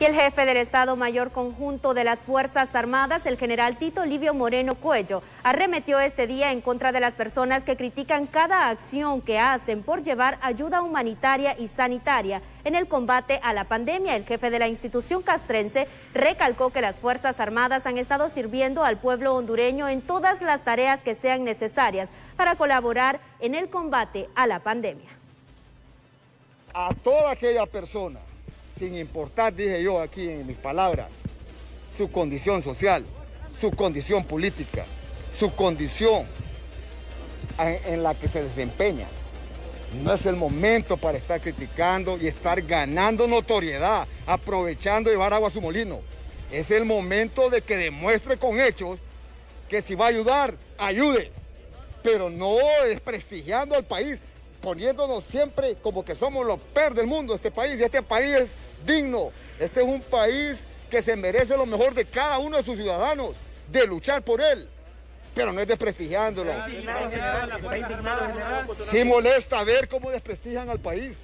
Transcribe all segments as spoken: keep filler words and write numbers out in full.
Y el jefe del Estado Mayor Conjunto de las Fuerzas Armadas, el general Tito Livio Moreno Cuello, arremetió este día en contra de las personas que critican cada acción que hacen por llevar ayuda humanitaria y sanitaria en el combate a la pandemia. El jefe de la institución castrense recalcó que las Fuerzas Armadas han estado sirviendo al pueblo hondureño en todas las tareas que sean necesarias para colaborar en el combate a la pandemia. A toda aquella persona, sin importar, dije yo aquí en mis palabras, su condición social, su condición política, su condición en la que se desempeña. No es el momento para estar criticando y estar ganando notoriedad, aprovechando llevar agua a su molino. Es el momento de que demuestre con hechos que si va a ayudar, ayude, pero no desprestigiando al país, poniéndonos siempre como que somos los peores del mundo. Este país, y este país es digno, este es un país que se merece lo mejor de cada uno de sus ciudadanos, de luchar por él, pero no es desprestigiándolo. Sí molesta ver cómo desprestigian al país,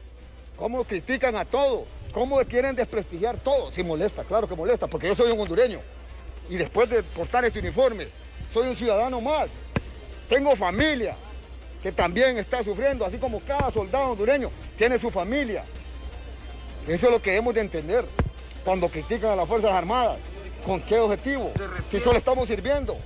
cómo critican a todo, cómo quieren desprestigiar todo. Sí molesta, claro que molesta, porque yo soy un hondureño y después de portar este uniforme, soy un ciudadano más, tengo familia que también está sufriendo, así como cada soldado hondureño tiene su familia. Eso es lo que debemos de entender cuando critican a las Fuerzas Armadas. ¿Con qué objetivo? Si solo estamos sirviendo.